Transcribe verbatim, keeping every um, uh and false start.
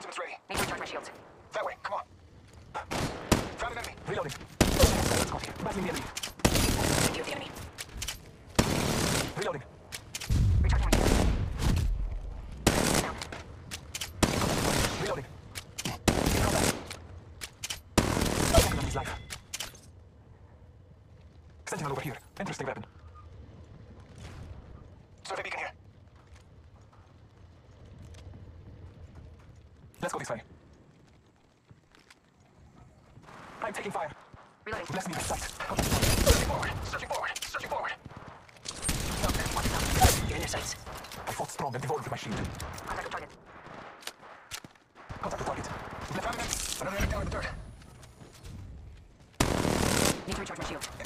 Ultimate's ready. Need to recharge my shields. That way, come on. Found an enemy. Reloading. Battling the enemy. Secure the enemy. Reloading. Recharging my shields. Down. Reloading. Come on his life. Sentinel over here. Interesting weapon. Survey beacon here. Let's go this way. I'm taking fire. Reloading. Bless me with sight. Searching forward. Searching forward. Searching forward. Stop them. Watch them. You're in your sights. I fought strong and devoured with my shield. Contact with target. Contact with target. Left hand. Another enemy down in the dirt. Need to recharge my shield.